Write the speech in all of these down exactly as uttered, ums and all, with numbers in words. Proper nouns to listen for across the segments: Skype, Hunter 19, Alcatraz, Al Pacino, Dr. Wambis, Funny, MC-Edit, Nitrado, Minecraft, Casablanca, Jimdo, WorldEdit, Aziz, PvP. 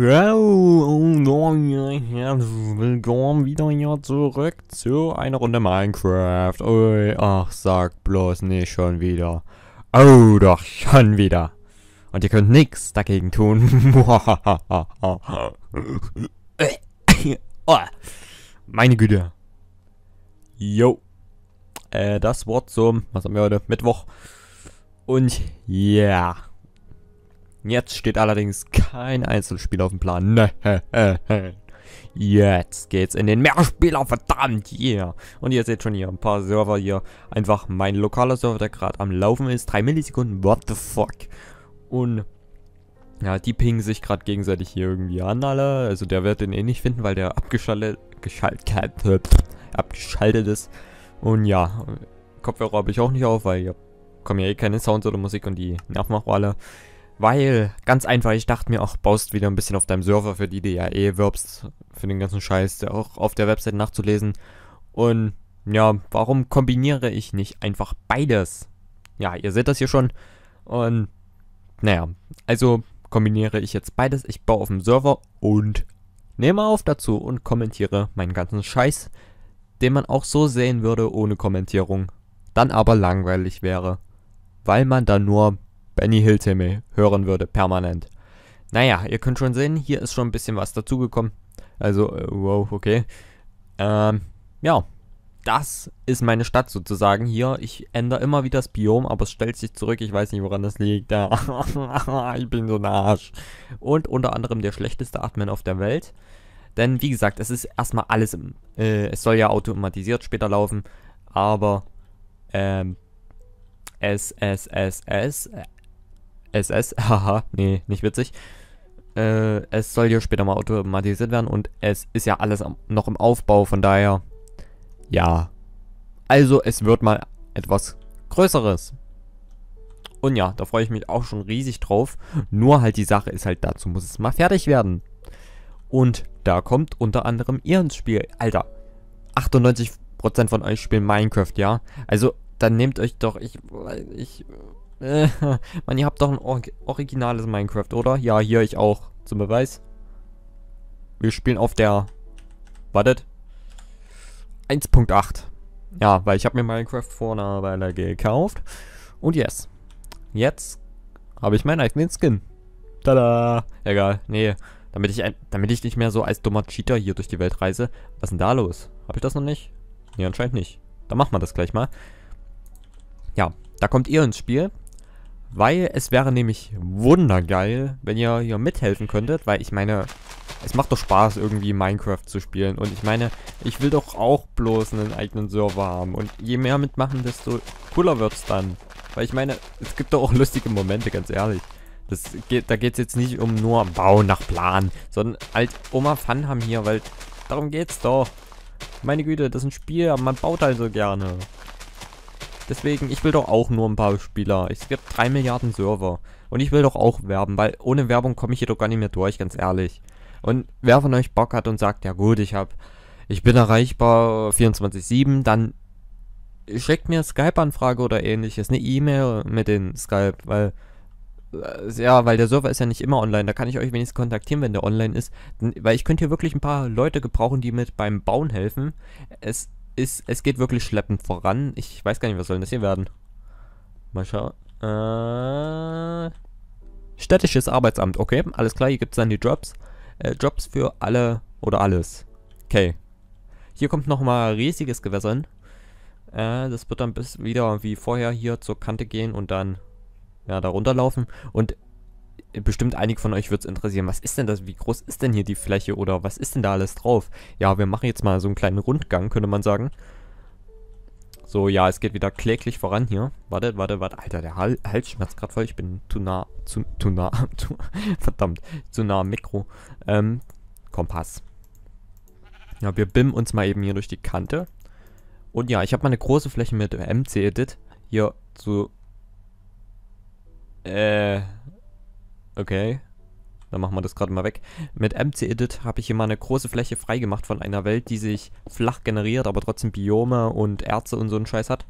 Willkommen wieder hier zurück zu einer Runde Minecraft. Ui, ach, sag bloß nicht schon wieder. Oh, doch, schon wieder. Und ihr könnt nichts dagegen tun. Meine Güte. Jo. Äh, das Wort zum, was haben wir heute? Mittwoch. Und ja. Yeah. Jetzt steht allerdings kein Einzelspiel auf dem Plan. Nein. Jetzt geht's in den Mehrspieler, verdammt, yeah. Und ihr seht schon hier ein paar Server hier. Einfach mein lokaler Server, der gerade am Laufen ist. drei Millisekunden, what the fuck. Und ja, die pingen sich gerade gegenseitig hier irgendwie an, alle. Also der wird den eh nicht finden, weil der abgeschaltet, geschaltet, äh, abgeschaltet ist. Und ja, Kopfhörer habe ich auch nicht auf, weil hier kommen ja eh keine Sounds oder Musik und die Nachmachrolle alle. Weil, ganz einfach, ich dachte mir auch, baust wieder ein bisschen auf deinem Server für die, die ja eh wirbst, für den ganzen Scheiß, der auch auf der Website nachzulesen. Und ja, warum kombiniere ich nicht einfach beides? Ja, ihr seht das hier schon. Und naja, also kombiniere ich jetzt beides. Ich baue auf dem Server und nehme auf dazu und kommentiere meinen ganzen Scheiß, den man auch so sehen würde ohne Kommentierung. Dann aber langweilig wäre, weil man dann nur Benny Hilltimme hören würde, permanent. Naja, ihr könnt schon sehen, hier ist schon ein bisschen was dazugekommen. Also, wow, okay. Ähm, ja, das ist meine Stadt sozusagen hier. Ich ändere immer wieder das Biom, aber es stellt sich zurück. Ich weiß nicht, woran das liegt. Ich bin so ein Arsch. Und unter anderem der schlechteste Admin auf der Welt. Denn, wie gesagt, es ist erstmal alles im... Äh, es soll ja automatisiert später laufen. Aber, ähm... S, S, S, S... S S, haha, nee, nicht witzig. Äh, es soll hier später mal automatisiert werden und es ist ja alles am, noch im Aufbau, von daher, ja. Also, es wird mal etwas Größeres. Und ja, da freue ich mich auch schon riesig drauf. Nur halt die Sache ist halt, dazu muss es mal fertig werden. Und da kommt unter anderem ihr ins Spiel. Alter, achtundneunzig Prozent von euch spielen Minecraft, ja? Also, dann nehmt euch doch, ich, ich... Man, ihr habt doch ein Or originales Minecraft, oder? Ja, hier ich auch. Zum Beweis. Wir spielen auf der... Wartet. eins Punkt acht. Ja, weil ich habe mir Minecraft vor einer Weile gekauft. Und yes. Jetzt habe ich meinen eigenen Skin. Tada. Egal. Nee. Damit ich, damit ich nicht mehr so als dummer Cheater hier durch die Welt reise. Was ist denn da los? Habe ich das noch nicht? Nee, anscheinend nicht. Dann machen wir das gleich mal. Ja, da kommt ihr ins Spiel. Weil es wäre nämlich wundergeil, wenn ihr hier mithelfen könntet, weil ich meine, es macht doch Spaß irgendwie Minecraft zu spielen und ich meine, ich will doch auch bloß einen eigenen Server haben und je mehr mitmachen, desto cooler wird's dann. Weil ich meine, es gibt doch auch lustige Momente, ganz ehrlich. Das geht, da geht's jetzt nicht um nur Bau nach Plan, sondern halt Oma Fun haben hier, weil darum geht's doch. Meine Güte, das ist ein Spiel, aber man baut halt so gerne. Deswegen, ich will doch auch nur ein paar Spieler. Es gibt drei Milliarden Server. Und ich will doch auch werben, weil ohne Werbung komme ich hier doch gar nicht mehr durch, ganz ehrlich. Und wer von euch Bock hat und sagt, ja gut, ich hab, ich bin erreichbar vierundzwanzig sieben, dann schickt mir Skype-Anfrage oder ähnliches, eine E-Mail mit den Skype, weil, ja, weil der Server ist ja nicht immer online, da kann ich euch wenigstens kontaktieren, wenn der online ist. Weil ich könnte hier wirklich ein paar Leute gebrauchen, die mit beim Bauen helfen. Es Ist, es geht wirklich schleppend voran. Ich weiß gar nicht, was soll das hier werden? Mal schauen. Äh, städtisches Arbeitsamt. Okay, alles klar. Hier gibt es dann die Jobs. Äh, Jobs für alle oder alles. Okay. Hier kommt nochmal riesiges Gewässer hin. Äh, das wird dann bis wieder wie vorher hier zur Kante gehen und dann ja, da runterlaufen. Und bestimmt einige von euch wird es interessieren. Was ist denn das? Wie groß ist denn hier die Fläche? Oder was ist denn da alles drauf? Ja, wir machen jetzt mal so einen kleinen Rundgang, könnte man sagen. So, ja, es geht wieder kläglich voran hier. Wartet, wartet, wartet. Alter, der Hals schmerzt gerade voll. Ich bin zu nah. Zu, zu nah. Zu, verdammt. Zu nah am Mikro. Ähm, Kompass. Ja, wir bimmen uns mal eben hier durch die Kante. Und ja, ich habe mal eine große Fläche mit M C-Edit. Hier zu... Äh... Okay, dann machen wir das gerade mal weg. Mit M C-Edit habe ich hier mal eine große Fläche freigemacht von einer Welt, die sich flach generiert, aber trotzdem Biome und Erze und so einen Scheiß hat.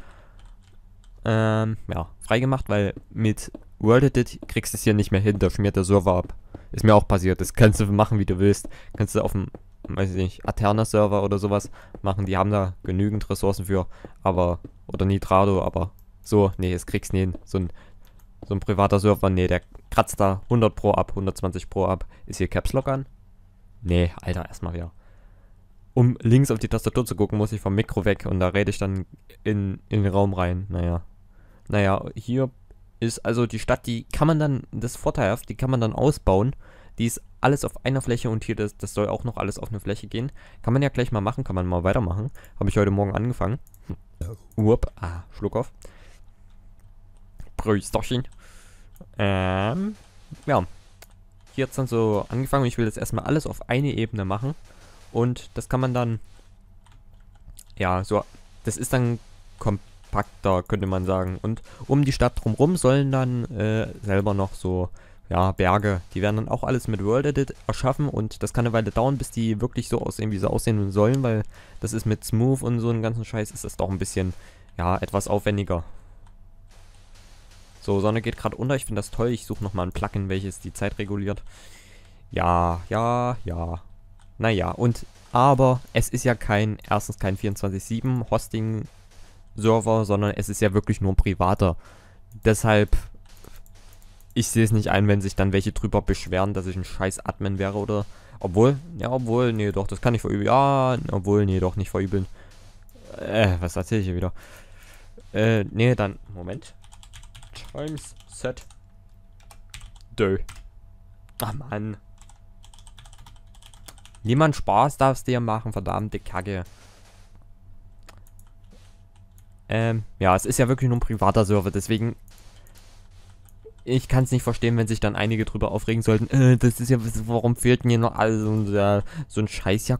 Ähm, ja, freigemacht, weil mit WorldEdit kriegst du es hier nicht mehr hin, da schmiert der Server ab. Ist mir auch passiert. Das kannst du machen, wie du willst. Kannst du auf dem, weiß ich nicht, Aterna-Server oder sowas machen. Die haben da genügend Ressourcen für. Aber, oder Nitrado, aber so, nee, das kriegst du nie hin. So ein, so ein privater Server, nee, der kratzt da hundert Pro ab, hundertzwanzig Pro ab. Ist hier Caps Lock an? Nee, Alter, erstmal wieder. Um links auf die Tastatur zu gucken, muss ich vom Mikro weg und da rede ich dann in, in den Raum rein. Naja. Naja, hier ist also die Stadt, die kann man dann, das ist vorteilhaft, die kann man dann ausbauen. Die ist alles auf einer Fläche und hier, das, das soll auch noch alles auf eine Fläche gehen. Kann man ja gleich mal machen, kann man mal weitermachen. Habe ich heute Morgen angefangen. Uop, ah, Schluck auf. Brüsterchen. Ähm, ja. Hier hat es dann so angefangen und ich will jetzt erstmal alles auf eine Ebene machen. Und das kann man dann, ja, so, das ist dann kompakter, könnte man sagen. Und um die Stadt drumherum sollen dann äh, selber noch so, ja, Berge. Die werden dann auch alles mit WorldEdit erschaffen und das kann eine Weile dauern, bis die wirklich so aussehen, wie sie aussehen sollen, weil das ist mit Smooth und so einen ganzen Scheiß, ist das doch ein bisschen, ja, etwas aufwendiger. So, Sonne geht gerade unter, ich finde das toll. Ich suche nochmal ein Plugin, welches die Zeit reguliert. Ja, ja, ja. Naja, und, aber es ist ja kein, erstens kein vierundzwanzig sieben Hosting-Server, sondern es ist ja wirklich nur ein privater. Deshalb, ich sehe es nicht ein, wenn sich dann welche drüber beschweren, dass ich ein scheiß Admin wäre oder, obwohl, ja, obwohl, nee, doch, das kann ich verübeln, ja, obwohl, nee, doch, nicht verübeln. Äh, was erzähle ich hier wieder? Äh, nee, dann, Moment. Times Set. Dö. Ach, Mann. Jemand Spaß darfst du dir machen, verdammte Kacke. Ähm, ja, es ist ja wirklich nur ein privater Server, deswegen... Ich kann es nicht verstehen, wenn sich dann einige drüber aufregen sollten. Äh, das ist ja... Warum fehlt denn hier noch alles und äh, so ein Scheiß? Ja,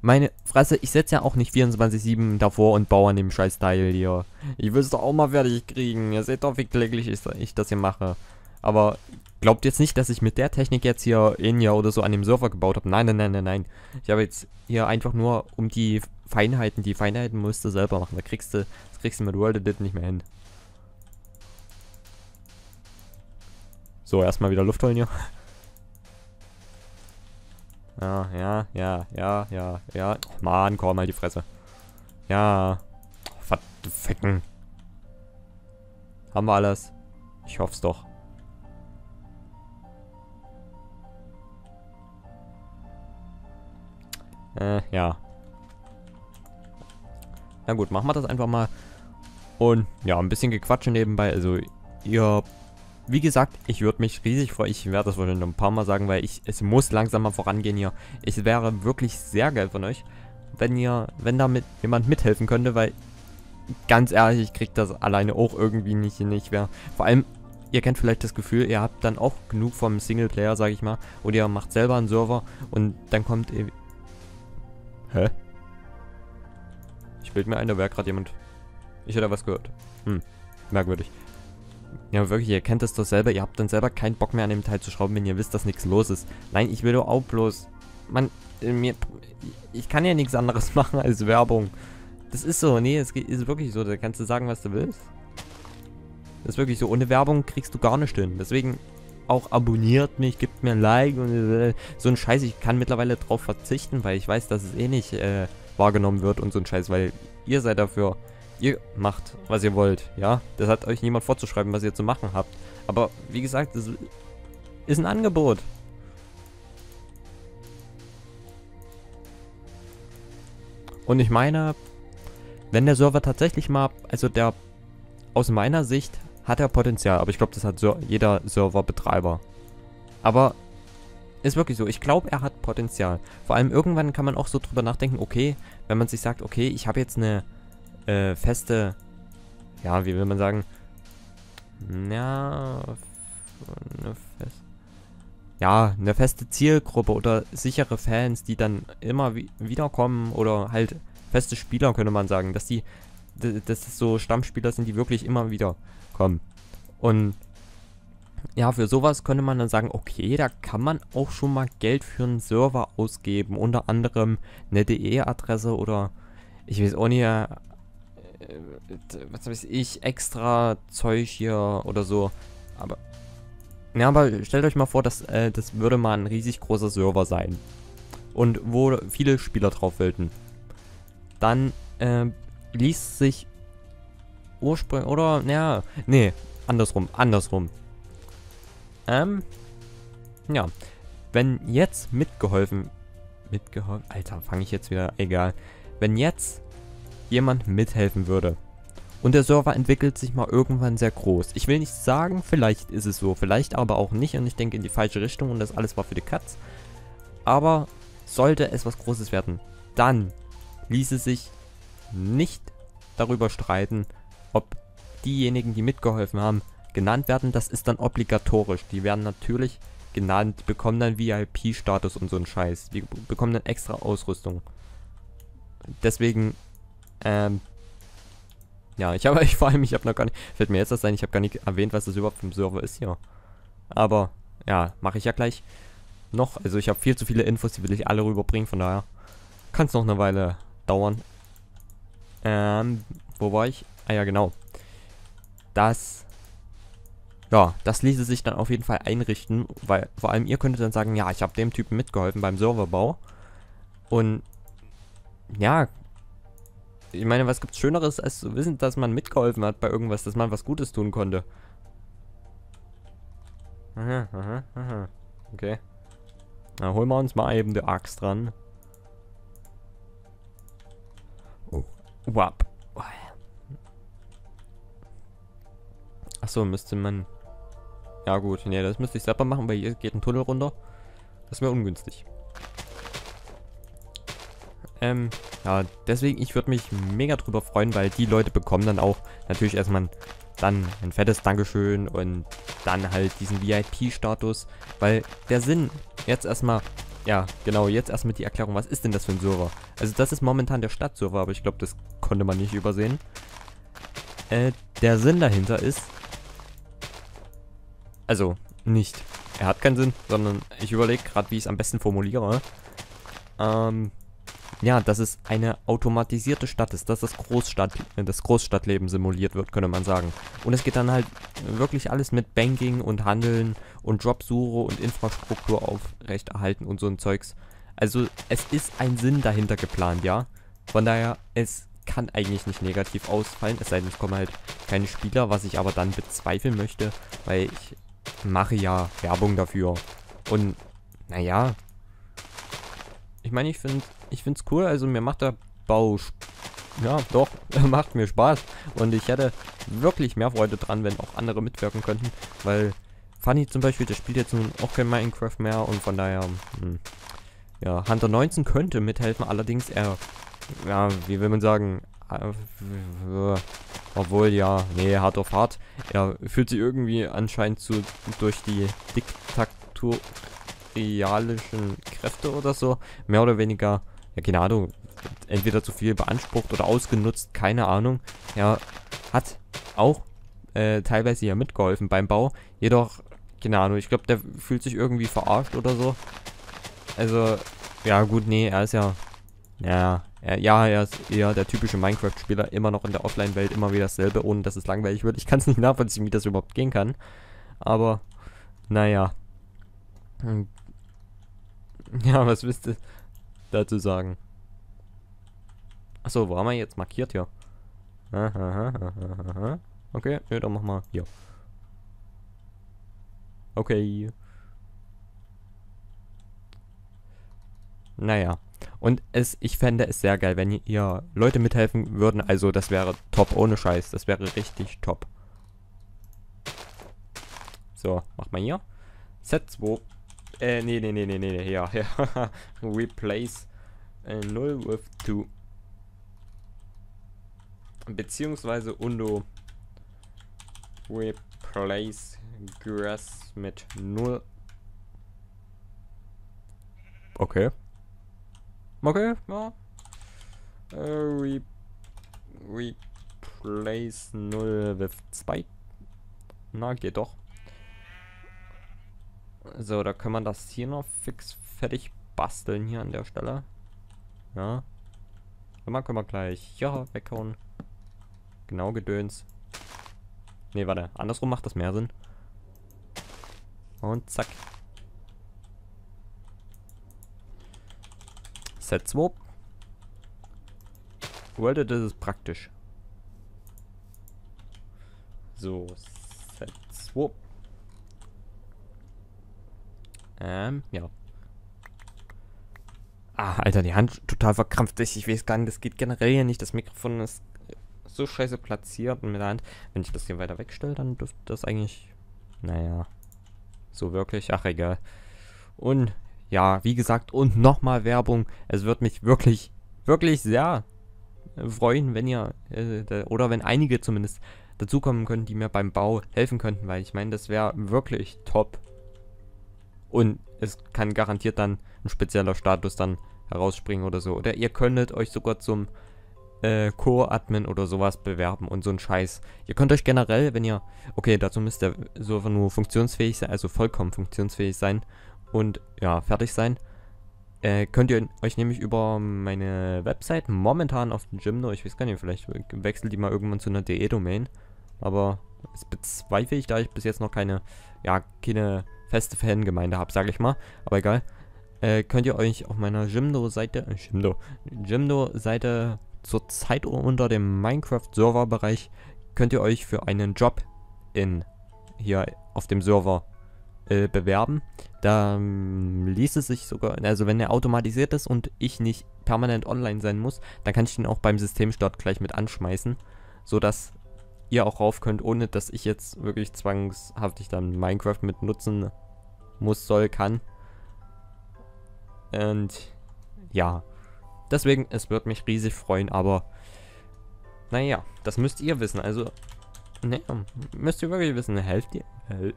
meine Fresse, ich setze ja auch nicht vierundzwanzig sieben davor und baue an dem Scheiß-Teil hier. Ich will es doch auch mal fertig kriegen. Ihr seht doch, wie glücklich ich das hier mache. Aber... Glaubt jetzt nicht, dass ich mit der Technik jetzt hier Inja oder so an dem Server gebaut habe. Nein, nein, nein, nein, nein. Ich habe jetzt hier einfach nur um die Feinheiten. Die Feinheiten musst du selber machen. Da kriegst du, das kriegst du mit WorldEdit nicht mehr hin. So, erstmal wieder Luft holen hier. Ja, ja, ja, ja, ja, ja. Oh, Mann, komm mal die Fresse. Ja. Verficken. Haben wir alles? Ich hoff's doch. Äh, ja. Na gut, machen wir das einfach mal. Und ja, ein bisschen Gequatsche nebenbei. Also, ihr... Wie gesagt, ich würde mich riesig freuen. Ich werde das wahrscheinlich noch ein paar Mal sagen, weil ich... Es muss langsam mal vorangehen hier. Es wäre wirklich sehr geil von euch, wenn ihr... Wenn damit jemand mithelfen könnte, weil... Ganz ehrlich, ich kriege das alleine auch irgendwie nicht, nicht mehr. Vor allem... Ihr kennt vielleicht das Gefühl, ihr habt dann auch genug vom Singleplayer, sage ich mal. Oder ihr macht selber einen Server und dann kommt... Hä? Ich bild mir ein, da wäre gerade jemand. Ich hätte was gehört. Hm, merkwürdig. Ja, wirklich, ihr kennt das doch selber. Ihr habt dann selber keinen Bock mehr an dem Teil zu schrauben, wenn ihr wisst, dass nichts los ist. Nein, ich will doch auch bloß... Mann, mir... Ich kann ja nichts anderes machen als Werbung. Das ist so, nee, es ist wirklich so. Da kannst du sagen, was du willst. Das ist wirklich so. Ohne Werbung kriegst du gar nichts hin. Deswegen... Auch abonniert mich, gibt mir ein Like und so ein Scheiß. Ich kann mittlerweile drauf verzichten, weil ich weiß, dass es eh nicht äh, wahrgenommen wird und so ein Scheiß, weil ihr seid dafür, ihr macht, was ihr wollt, ja. Das hat euch niemand vorzuschreiben, was ihr zu machen habt. Aber wie gesagt, das ist ein Angebot. Und ich meine, wenn der Server tatsächlich mal, also der aus meiner Sicht... Hat er Potenzial, aber ich glaube, das hat so jeder Serverbetreiber. Aber ist wirklich so, ich glaube, er hat Potenzial. Vor allem irgendwann kann man auch so drüber nachdenken, okay, wenn man sich sagt, okay, ich habe jetzt eine äh, feste, ja, wie will man sagen, ja, eine feste, ja, eine feste Zielgruppe oder sichere Fans, die dann immer wi- wiederkommen oder halt feste Spieler, könnte man sagen, dass die, dass das so Stammspieler sind, die wirklich immer wieder kommen. Und ja, für sowas könnte man dann sagen, okay, da kann man auch schon mal Geld für einen Server ausgeben. Unter anderem eine D E-Adresse oder ich weiß auch nicht, äh, was weiß ich, extra Zeug hier oder so. Aber Ja, aber stellt euch mal vor, dass, äh, das würde mal ein riesig großer Server sein. Und wo viele Spieler drauf wollten. Dann, äh, liest sich ursprünglich, oder, naja, nee, andersrum, andersrum. Ähm, ja, wenn jetzt mitgeholfen, mitgeholfen, Alter, fange ich jetzt wieder, egal. Wenn jetzt jemand mithelfen würde und der Server entwickelt sich mal irgendwann sehr groß. Ich will nicht sagen, vielleicht ist es so, vielleicht aber auch nicht und ich denke in die falsche Richtung und das alles war für die Katz. Aber sollte es was Großes werden, dann ließe sich nicht darüber streiten, ob diejenigen, die mitgeholfen haben, genannt werden. Das ist dann obligatorisch. Die werden natürlich genannt, bekommen dann V I P-Status und so ein Scheiß. Die bekommen dann extra Ausrüstung. Deswegen, ähm, ja, ich habe, ich vor allem, ich habe noch gar nicht, fällt mir jetzt das ein, ich habe gar nicht erwähnt, was das überhaupt für ein Server ist hier. Aber, ja, mache ich ja gleich noch. Also ich habe viel zu viele Infos, die will ich alle rüberbringen, von daher kann es noch eine Weile dauern. Ähm, wo war ich? Ah ja, genau. Das, ja, das ließe sich dann auf jeden Fall einrichten, weil vor allem ihr könntet dann sagen, ja, ich habe dem Typen mitgeholfen beim Serverbau. Und, ja, ich meine, was gibt's Schöneres, als zu wissen, dass man mitgeholfen hat bei irgendwas, dass man was Gutes tun konnte. Aha, aha, aha. Okay. Na, holen wir uns mal eben die Axt dran. Oh. Wap. Achso, müsste man... Ja gut, nee, das müsste ich selber machen, weil hier geht ein Tunnel runter. Das wäre ungünstig. Ähm, ja, deswegen, ich würde mich mega drüber freuen, weil die Leute bekommen dann auch natürlich erstmal dann ein fettes Dankeschön und dann halt diesen V I P-Status, weil der Sinn, jetzt erstmal, ja, genau, jetzt erstmal die Erklärung, was ist denn das für ein Server? Also das ist momentan der Stadtserver, aber ich glaube, das konnte man nicht übersehen. Äh, der Sinn dahinter ist, also nicht, er hat keinen Sinn, sondern ich überlege gerade, wie ich es am besten formuliere, ähm, ja, dass es eine automatisierte Stadt ist, dass das Großstadt, das Großstadtleben simuliert wird, könnte man sagen. Und es geht dann halt wirklich alles mit Banking und Handeln und Jobsuche und Infrastruktur aufrechterhalten und so ein Zeugs. Also es ist ein Sinn dahinter geplant, ja. Von daher, es kann eigentlich nicht negativ ausfallen, es sei denn, es kommen halt keine Spieler, was ich aber dann bezweifeln möchte, weil ich mache ja Werbung dafür. Und, naja, ich meine, ich finde... Ich find's cool, also mir macht der Bau, ja doch, macht mir Spaß und ich hätte wirklich mehr Freude dran, wenn auch andere mitwirken könnten, weil Funny zum Beispiel, der spielt jetzt nun auch kein Minecraft mehr und von daher, hm, ja, Hunter neunzehn könnte mithelfen, allerdings er, ja, wie will man sagen, äh, obwohl ja, nee, hart auf hart, er fühlt sich irgendwie anscheinend zu, durch die diktatorialischen Kräfte oder so, mehr oder weniger, ja, keine Ahnung, entweder zu viel beansprucht oder ausgenutzt, keine Ahnung. Er hat auch äh, teilweise ja mitgeholfen beim Bau, jedoch, keine Ahnung, ich glaube, der fühlt sich irgendwie verarscht oder so. Also, ja gut, nee, er ist ja, ja, er, ja, er ist eher der typische Minecraft-Spieler, immer noch in der Offline-Welt, immer wieder dasselbe, ohne dass es langweilig wird. Ich kann es nicht nachvollziehen, wie das überhaupt gehen kann, aber, naja. Ja, was wisst ihr dazu sagen? Achso, wo haben wir jetzt markiert hier? Aha, aha, aha. Okay, ja, dann machen wir hier. Okay. Naja. Und es, ich fände es sehr geil, wenn ihr Leute mithelfen würden. Also das wäre top, ohne Scheiß. Das wäre richtig top. So, macht mal hier. Z zwei. Äh, nee, nee, nee, nee, nee, ja, ja. Replace äh, null with two. Beziehungsweise Undo. Replace Grass mit null. Okay. Okay, ja. Äh, re replace null with zwei. Na, geht doch. So, da kann man das hier noch fix fertig basteln, hier an der Stelle. Ja. Dann können wir gleich, ja, weghauen. Genau, Gedöns. Ne, warte, andersrum macht das mehr Sinn. Und zack. Set zwei. WorldEdit ist praktisch. So, Set zwei. Ähm, ja. Ah, Alter, die Hand total verkrampft ist. Ich weiß gar nicht, das geht generell hier nicht. Das Mikrofon ist so scheiße platziert mit der Hand. Wenn ich das hier weiter wegstelle, dann dürfte das eigentlich... Naja. So wirklich. Ach, egal. Und, ja, wie gesagt, und nochmal Werbung. Es wird mich wirklich, wirklich sehr freuen, wenn ihr... Äh, oder wenn einige zumindest dazukommen können, die mir beim Bau helfen könnten. Weil ich meine, das wäre wirklich top. Und es kann garantiert dann ein spezieller Status dann herausspringen oder so. Oder ihr könntet euch sogar zum äh, Co-Admin oder sowas bewerben und so ein Scheiß. Ihr könnt euch generell, wenn ihr... Okay, dazu müsst ihr so nur funktionsfähig sein, also vollkommen funktionsfähig sein und ja, fertig sein. Äh, könnt ihr euch nämlich über meine Website momentan auf den Jimdo, ich weiß gar nicht, vielleicht wechselt die mal irgendwann zu einer D E-Domain. Aber das bezweifle ich, da ich bis jetzt noch keine, ja, keine... feste Fangemeinde habe, sage ich mal, aber egal. Äh, könnt ihr euch auf meiner Jimdo-Seite, äh, Jimdo, Jimdo-Seite zurzeit unter dem Minecraft-Server-Bereich könnt ihr euch für einen Job in hier auf dem Server äh, bewerben. Da ähm, ließ es sich sogar, also wenn er automatisiert ist und ich nicht permanent online sein muss, dann kann ich den auch beim Systemstart gleich mit anschmeißen, sodass ihr auch rauf könnt, ohne dass ich jetzt wirklich zwangshaftig dann Minecraft mit nutzen muss, soll, kann. Und ja, deswegen, es wird mich riesig freuen, aber naja, das müsst ihr wissen, also ne, müsst ihr wirklich wissen, helft ihr, hel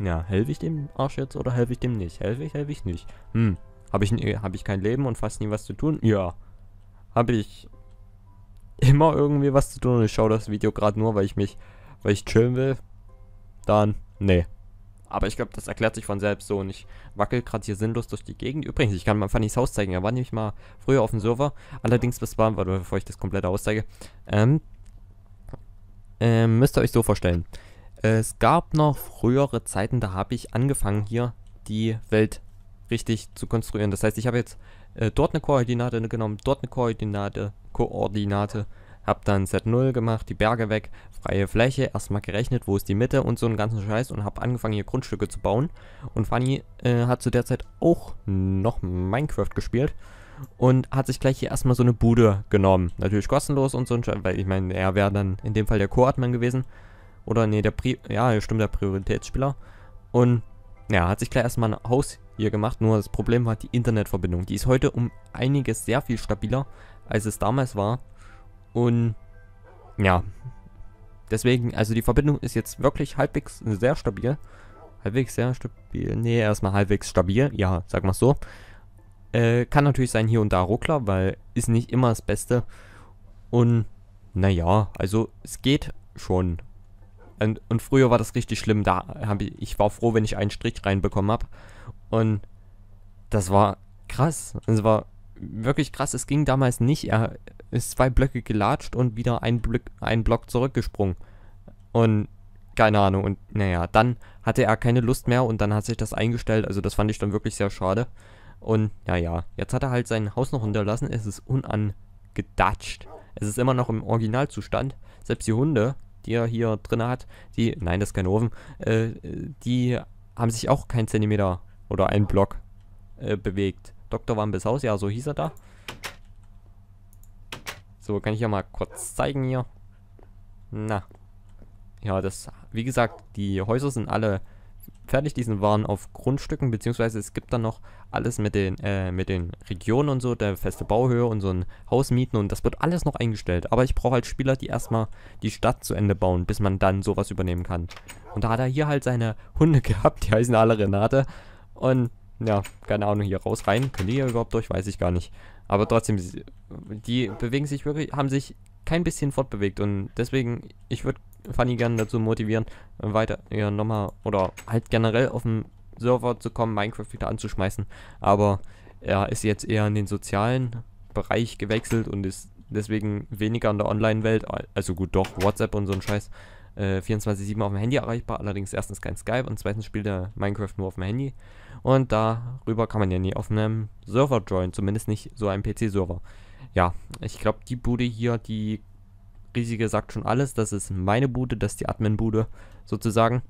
ja, helfe ich dem Arsch jetzt oder helfe ich dem nicht? Helfe ich, helfe ich nicht? Hm, habe ich, hab ich kein Leben und fast nie was zu tun? Ja, habe ich immer irgendwie was zu tun und ich schaue das Video gerade nur, weil ich mich, weil ich chillen will, dann, nee. Aber ich glaube, das erklärt sich von selbst so und ich wackel gerade hier sinnlos durch die Gegend. Übrigens, ich kann mal Funnys Haus zeigen, er war nämlich mal früher auf dem Server, allerdings bis wann, bevor ich das komplette Haus zeige, ähm, ähm, müsst ihr euch so vorstellen. Es gab noch frühere Zeiten, da habe ich angefangen hier die Welt richtig zu konstruieren. Das heißt, ich habe jetzt äh, dort eine Koordinate genommen, dort eine Koordinate, Koordinate, habe dann Set null gemacht, die Berge weg, freie Fläche, erstmal gerechnet, wo ist die Mitte und so einen ganzen Scheiß und habe angefangen hier Grundstücke zu bauen. Und Funny äh, hat zu der Zeit auch noch Minecraft gespielt und hat sich gleich hier erstmal so eine Bude genommen. Natürlich kostenlos und so ein Scheiß, weil ich meine, er wäre dann in dem Fall der Co-Admin gewesen. Oder nee, der Pri ja, stimmt, der Prioritätsspieler. Und ja, hat sich gleich erstmal ein Haus hier gemacht, nur das Problem war die Internetverbindung. Die ist heute um einiges sehr viel stabiler, als es damals war. Und ja, deswegen, also die Verbindung ist jetzt wirklich halbwegs sehr stabil. Halbwegs sehr stabil, nee, erstmal halbwegs stabil, ja, sag mal so. Äh, kann natürlich sein hier und da Ruckler, weil ist nicht immer das Beste. Und naja, also es geht schon. Und, und früher war das richtig schlimm, da hab ich, ich war froh, wenn ich einen Strich reinbekommen habe. Und das war krass, es war wirklich krass, es ging damals nicht, er ist zwei Blöcke gelatscht und wieder ein, Blö ein Block zurückgesprungen. Und keine Ahnung, und naja, dann hatte er keine Lust mehr und dann hat sich das eingestellt, also das fand ich dann wirklich sehr schade. Und naja, jetzt hat er halt sein Haus noch hinterlassen, es ist unangedatscht, es ist immer noch im Originalzustand, selbst die Hunde, die er hier drin hat, die, nein, das ist kein Ofen, äh, die haben sich auch keinen Zentimeter oder einen Block äh, bewegt. Doktor Wambis Haus, ja, so hieß er da. So, kann ich ja mal kurz zeigen hier. Na. Ja, das, wie gesagt, die Häuser sind alle fertig, die sind waren auf Grundstücken, beziehungsweise es gibt dann noch alles mit den, äh, mit den Regionen und so, der feste Bauhöhe und so ein Haus mieten und das wird alles noch eingestellt. Aber ich brauche halt Spieler, die erstmal die Stadt zu Ende bauen, bis man dann sowas übernehmen kann. Und da hat er hier halt seine Hunde gehabt, die heißen alle Renate. Und ja, keine Ahnung, hier raus, rein, können die hier überhaupt durch, weiß ich gar nicht. Aber trotzdem, die bewegen sich wirklich, haben sich kein bisschen fortbewegt und deswegen, ich würde Funny gerne dazu motivieren, weiter ja, nochmal, oder halt generell auf den Server zu kommen, Minecraft wieder anzuschmeißen, aber er ist jetzt eher in den sozialen Bereich gewechselt und ist deswegen weniger in der Online-Welt, also gut, doch, WhatsApp und so ein Scheiß, äh, vierundzwanzig sieben auf dem Handy erreichbar. Allerdings erstens kein Skype und zweitens spielt der Minecraft nur auf dem Handy. Und darüber kann man ja nie auf einem Server joinen, zumindest nicht so einem P C-Server. Ja, ich glaube, die Bude hier, die riesige, sagt schon alles. Das ist meine Bude, das ist die Admin-Bude sozusagen.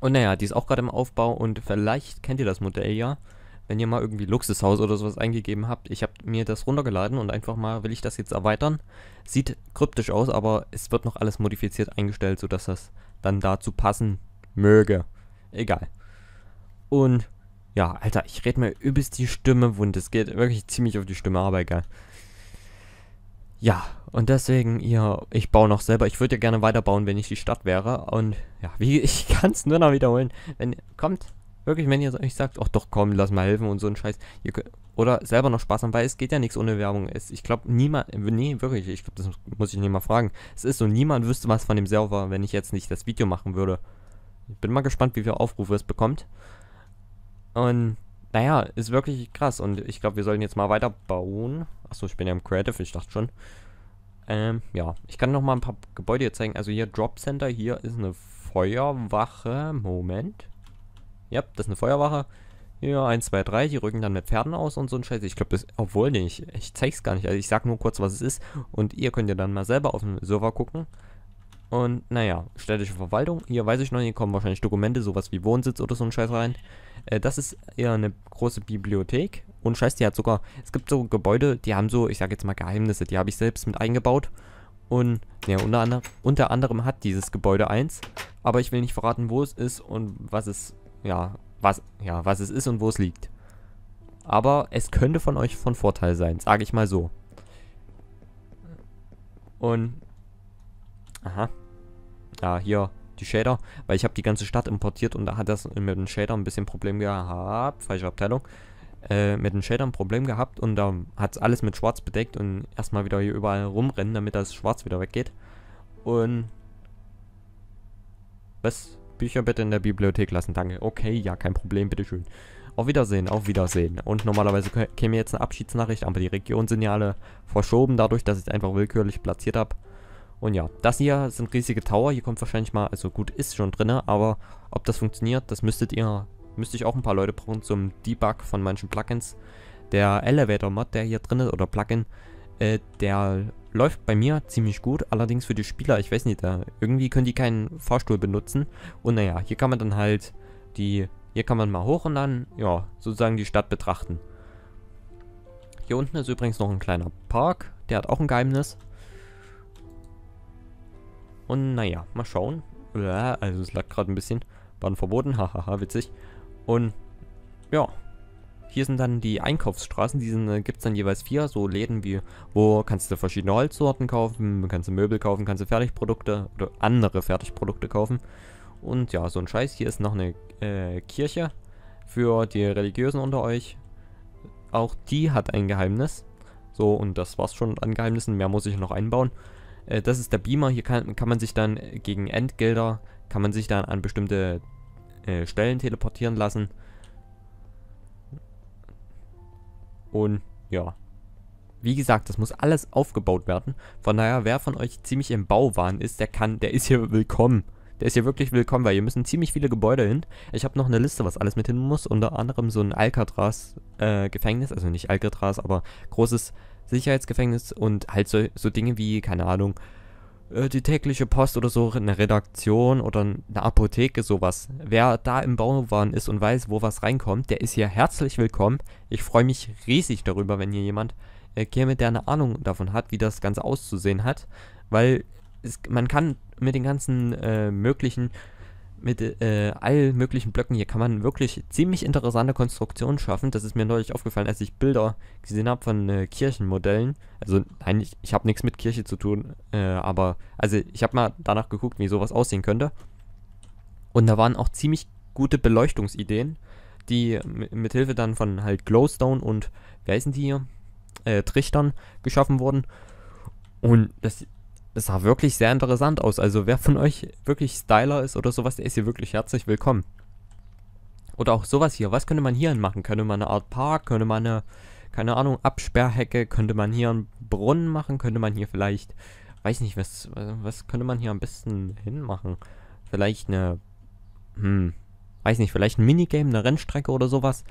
Und naja, die ist auch gerade im Aufbau und vielleicht kennt ihr das Modell ja, wenn ihr mal irgendwie Luxushaus oder sowas eingegeben habt. Ich habe mir das runtergeladen und einfach mal will ich das jetzt erweitern. Sieht kryptisch aus, aber es wird noch alles modifiziert eingestellt, sodass das dann dazu passen möge. Egal. Und ja, Alter, ich rede mir übelst die Stimme wund. Es geht wirklich ziemlich auf die Stimme, aber egal. Ja, und deswegen, ja, ich baue noch selber. Ich würde ja gerne weiterbauen, wenn ich die Stadt wäre. Und ja, wie, ich kann es nur noch wiederholen. Wenn kommt, wirklich, wenn ihr euch sagt, ach doch, komm, lass mal helfen und so ein Scheiß. Ihr könnt, oder selber noch Spaß haben, weil es geht ja nichts ohne Werbung. Es, ich glaube, niemand, nee, wirklich, ich glaube, das muss ich nicht mal fragen. Es ist so, niemand wüsste was von dem Server, wenn ich jetzt nicht das Video machen würde. Ich bin mal gespannt, wie viele Aufrufe es bekommt. Und naja, ist wirklich krass. Und ich glaube, wir sollten jetzt mal weiterbauen. Achso, ich bin ja im Creative, ich dachte schon. Ähm, ja. Ich kann noch mal ein paar Gebäude jetzt zeigen. Also hier Drop Center, hier ist eine Feuerwache. Moment. Ja, das ist eine Feuerwache. Ja, eins, zwei, drei. Die rücken dann mit Pferden aus und so ein Scheiß. Ich glaube, das... Obwohl nicht. Ich zeig's gar nicht. Also ich sag nur kurz, was es ist. Und ihr könnt ja dann mal selber auf dem Server gucken. Und naja, städtische Verwaltung. Hier weiß ich noch, hier kommen wahrscheinlich Dokumente, sowas wie Wohnsitz oder so ein Scheiß rein. Äh, das ist eher eine große Bibliothek. Und Scheiß, die hat sogar, es gibt so Gebäude, die haben so, ich sag jetzt mal Geheimnisse, die habe ich selbst mit eingebaut. Und ja, unter, ander, unter anderem hat dieses Gebäude eins. Aber ich will nicht verraten, wo es ist und was es, ja, was, ja, was es ist und wo es liegt. Aber es könnte von euch von Vorteil sein, sage ich mal so. Und, aha. Ja, hier die Shader, weil ich habe die ganze Stadt importiert und da hat das mit den Shadern ein bisschen Problem gehabt, falsche Abteilung, äh, mit den Shadern ein Problem gehabt und da hat es alles mit Schwarz bedeckt und erstmal wieder hier überall rumrennen, damit das Schwarz wieder weggeht. Und was? Bücher bitte in der Bibliothek lassen, danke. Okay, ja, kein Problem, bitteschön. Auf Wiedersehen, auf Wiedersehen. Und normalerweise käme jetzt eine Abschiedsnachricht, aber die Regionsignale verschoben dadurch, dass ich es einfach willkürlich platziert habe. Und ja, das hier sind riesige Tower, hier kommt wahrscheinlich mal, also gut, ist schon drin, aber ob das funktioniert, das müsstet ihr, müsste ich auch ein paar Leute brauchen zum Debug von manchen Plugins. Der Elevator-Mod, der hier drin ist, oder Plugin, äh, der läuft bei mir ziemlich gut, allerdings für die Spieler, ich weiß nicht, da irgendwie können die keinen Fahrstuhl benutzen. Und naja, hier kann man dann halt die, hier kann man mal hoch und dann, ja, sozusagen die Stadt betrachten. Hier unten ist übrigens noch ein kleiner Park, der hat auch ein Geheimnis. Und naja, mal schauen. Also es lag gerade ein bisschen. Waren verboten, hahaha, witzig. Und ja, hier sind dann die Einkaufsstraßen. Die gibt es dann jeweils vier, so Läden wie, wo kannst du verschiedene Holzsorten kaufen, kannst du Möbel kaufen, kannst du Fertigprodukte oder andere Fertigprodukte kaufen. Und ja, so ein Scheiß. Hier ist noch eine äh, Kirche für die Religiösen unter euch. Auch die hat ein Geheimnis. So, und das war's schon an Geheimnissen. Mehr muss ich noch einbauen. Das ist der Beamer, hier kann, kann man sich dann gegen Entgelder, kann man sich dann an bestimmte äh, Stellen teleportieren lassen. Und ja, wie gesagt, das muss alles aufgebaut werden. Von daher, wer von euch ziemlich im Bauwahn ist, der kann, der ist hier willkommen. Der ist hier wirklich willkommen, weil hier müssen ziemlich viele Gebäude hin. Ich habe noch eine Liste, was alles mit hin muss, unter anderem so ein Alcatraz-Gefängnis, äh, also nicht Alcatraz, aber großes Sicherheitsgefängnis und halt so, so Dinge wie, keine Ahnung, äh, die tägliche Post oder so, eine Redaktion oder eine Apotheke, sowas. Wer da im Bauwahn ist und weiß, wo was reinkommt, der ist hier herzlich willkommen. Ich freue mich riesig darüber, wenn hier jemand äh, käme, der eine Ahnung davon hat, wie das Ganze auszusehen hat, weil es, man kann mit den ganzen äh, möglichen, mit äh, all möglichen Blöcken hier kann man wirklich ziemlich interessante Konstruktionen schaffen. Das ist mir neulich aufgefallen, als ich Bilder gesehen habe von äh, Kirchenmodellen. Also nein, ich, ich habe nichts mit Kirche zu tun, äh, aber also ich habe mal danach geguckt, wie sowas aussehen könnte. Und da waren auch ziemlich gute Beleuchtungsideen, die mit Hilfe dann von halt Glowstone und, wie heißen die hier, äh, Trichtern geschaffen wurden. Und das... Das sah wirklich sehr interessant aus. Also wer von euch wirklich Styler ist oder sowas, der ist hier wirklich herzlich willkommen. Oder auch sowas hier. Was könnte man hier machen? Könnte man eine Art Park? Könnte man eine, keine Ahnung, Absperrhecke? Könnte man hier einen Brunnen machen? Könnte man hier vielleicht Weiß nicht, was, was könnte man hier am besten hinmachen? Vielleicht eine, hm, weiß nicht, vielleicht ein Minigame, eine Rennstrecke oder sowas.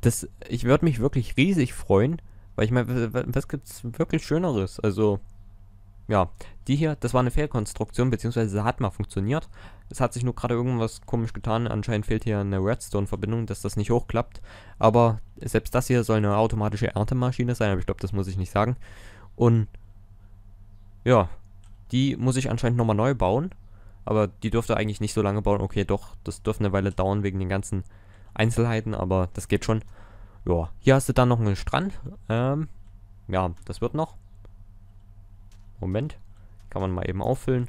Das, ich würde mich wirklich riesig freuen, weil ich meine, was gibt's wirklich Schöneres? Also, ja, die hier, das war eine Fehlkonstruktion, beziehungsweise hat mal funktioniert. Es hat sich nur gerade irgendwas komisch getan. Anscheinend fehlt hier eine Redstone-Verbindung, dass das nicht hochklappt. Aber selbst das hier soll eine automatische Erntemaschine sein, aber ich glaube, das muss ich nicht sagen. Und, ja, die muss ich anscheinend nochmal neu bauen, aber die dürfte eigentlich nicht so lange bauen. Okay, doch, das dürfte eine Weile dauern wegen den ganzen Einzelheiten, aber das geht schon. Ja, hier hast du dann noch einen Strand. Ähm, ja, das wird noch. Moment, kann man mal eben auffüllen.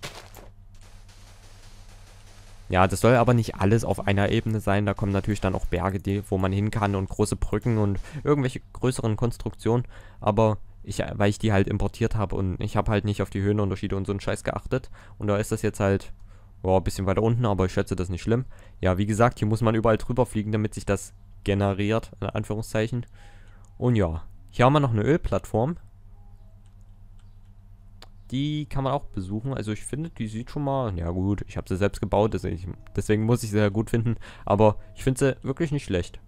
Ja, das soll aber nicht alles auf einer Ebene sein. Da kommen natürlich dann auch Berge, die, wo man hin kann und große Brücken und irgendwelche größeren Konstruktionen, aber... Ich, weil ich die halt importiert habe und ich habe halt nicht auf die Höhenunterschiede und so einen Scheiß geachtet. Und da ist das jetzt halt, oh, ein bisschen weiter unten, aber ich schätze, das ist nicht schlimm. Ja, wie gesagt, hier muss man überall drüber fliegen, damit sich das generiert, in Anführungszeichen. Und ja, hier haben wir noch eine Ölplattform. Die kann man auch besuchen. Also ich finde, die sieht schon mal, ja gut, ich habe sie selbst gebaut, deswegen, deswegen muss ich sie ja gut finden. Aber ich finde sie wirklich nicht schlecht.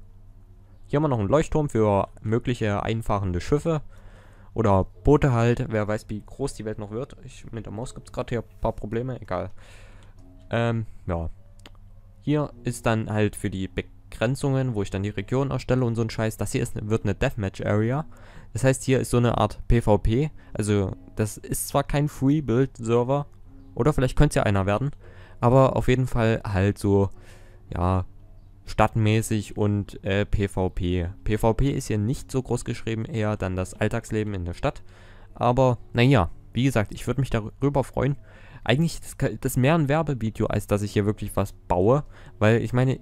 Hier haben wir noch einen Leuchtturm für mögliche einfahrende Schiffe. Oder Boote halt, wer weiß, wie groß die Welt noch wird. Ich, mit der Maus gibt es gerade hier ein paar Probleme, egal. Ähm, ja. Hier ist dann halt für die Begrenzungen, wo ich dann die Region erstelle und so ein Scheiß. Das hier ist, wird eine Deathmatch-Area. Das heißt, hier ist so eine Art PvP. Also, das ist zwar kein Free-Build-Server, oder vielleicht könnte es ja einer werden, aber auf jeden Fall halt so, ja... stadtmäßig und äh, PvP. PvP ist hier nicht so groß geschrieben, eher dann das Alltagsleben in der Stadt. Aber, naja, wie gesagt, ich würde mich darüber freuen. Eigentlich ist das, das mehr ein Werbevideo, als dass ich hier wirklich was baue. Weil, ich meine,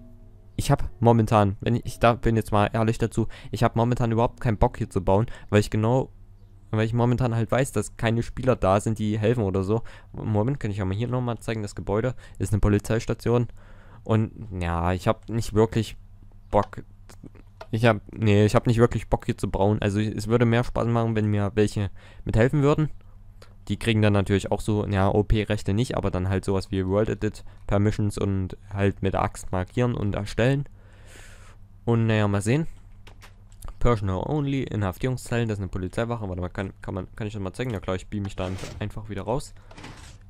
ich habe momentan, wenn ich, ich da bin jetzt mal ehrlich dazu, ich habe momentan überhaupt keinen Bock hier zu bauen, weil ich genau, weil ich momentan halt weiß, dass keine Spieler da sind, die helfen oder so. Moment, kann ich ja mal hier nochmal zeigen, das Gebäude ist eine Polizeistation. Und ja, ich habe nicht wirklich Bock. Ich habe nee, ich habe nicht wirklich Bock hier zu bauen. Also es würde mehr Spaß machen, wenn mir welche mithelfen würden. Die kriegen dann natürlich auch so, ja, O P-Rechte nicht, aber dann halt sowas wie WorldEdit, Permissions und halt mit der Axt markieren und erstellen. Und naja, mal sehen. Personal Only, Inhaftierungszellen, das ist eine Polizeiwache. Warte mal, kann, kann, man, kann ich das mal zeigen? Ja klar, ich beam mich dann einfach wieder raus.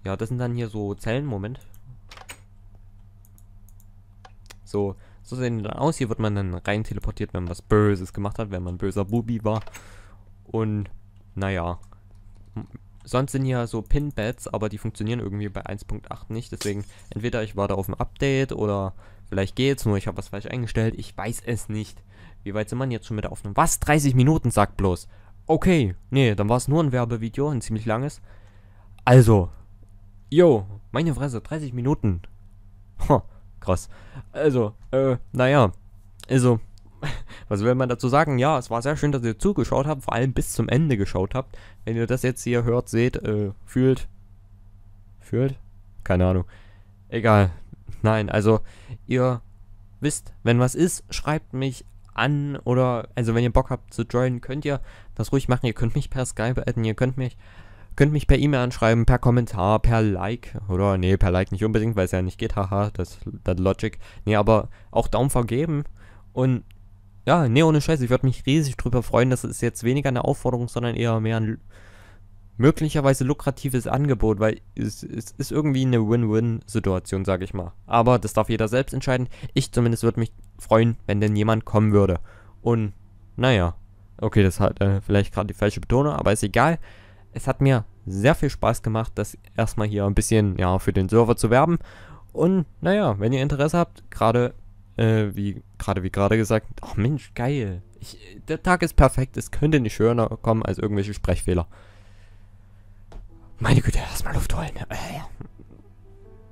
Ja, das sind dann hier so Zellen, Moment. So, so sehen die dann aus. Hier wird man dann rein teleportiert, wenn man was Böses gemacht hat, wenn man ein böser Bubi war. Und, naja. Sonst sind hier so Pinbeds, aber die funktionieren irgendwie bei eins Punkt acht nicht. Deswegen, entweder ich warte auf ein Update oder vielleicht geht's nur, ich habe was falsch eingestellt. Ich weiß es nicht. Wie weit sind wir jetzt schon mit der Aufnahme? Was? dreißig Minuten, sagt bloß. Okay, nee, dann war es nur ein Werbevideo, ein ziemlich langes. Also, yo, meine Fresse, dreißig Minuten. Huh. Krass. Also, äh, naja. Also, was will man dazu sagen? Ja, es war sehr schön, dass ihr zugeschaut habt, vor allem bis zum Ende geschaut habt. Wenn ihr das jetzt hier hört, seht, äh, fühlt. Fühlt? Keine Ahnung. Egal. Nein, also, ihr wisst, wenn was ist, schreibt mich an oder, also wenn ihr Bock habt zu joinen, könnt ihr das ruhig machen. Ihr könnt mich per Skype adden, ihr könnt mich... Könnt mich per E-Mail anschreiben, per Kommentar, per Like. Oder, nee, per Like nicht unbedingt, weil es ja nicht geht. Haha, das, das Logic. Nee, aber auch Daumen vergeben. Und, ja, nee, ohne Scheiß. Ich würde mich riesig drüber freuen. Das ist jetzt weniger eine Aufforderung, sondern eher mehr ein möglicherweise lukratives Angebot. Weil es, es ist irgendwie eine Win-Win-Situation, sage ich mal. Aber das darf jeder selbst entscheiden. Ich zumindest würde mich freuen, wenn denn jemand kommen würde. Und, naja. Okay, das hat äh, vielleicht gerade die falsche Betonung, aber ist egal. Es hat mir sehr viel Spaß gemacht, das erstmal hier ein bisschen, ja, für den Server zu werben. Und, naja, wenn ihr Interesse habt, gerade, äh, wie gerade wie gerade gesagt, ach Mensch, geil. Ich, der Tag ist perfekt, es könnte nicht schöner kommen als irgendwelche Sprechfehler. Meine Güte, erstmal Luft holen.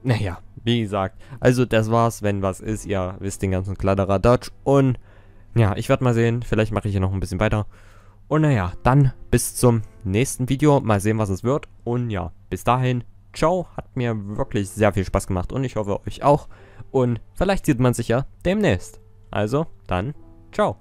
Naja, wie gesagt, also das war's, wenn was ist, ihr wisst den ganzen Kladderadatsch. Und, ja, ich werde mal sehen, vielleicht mache ich hier noch ein bisschen weiter. Und naja, dann bis zum nächsten Video. Mal sehen, was es wird. Und ja, bis dahin. Ciao. Hat mir wirklich sehr viel Spaß gemacht. Und ich hoffe, euch auch. Und vielleicht sieht man sich ja demnächst. Also, dann, ciao.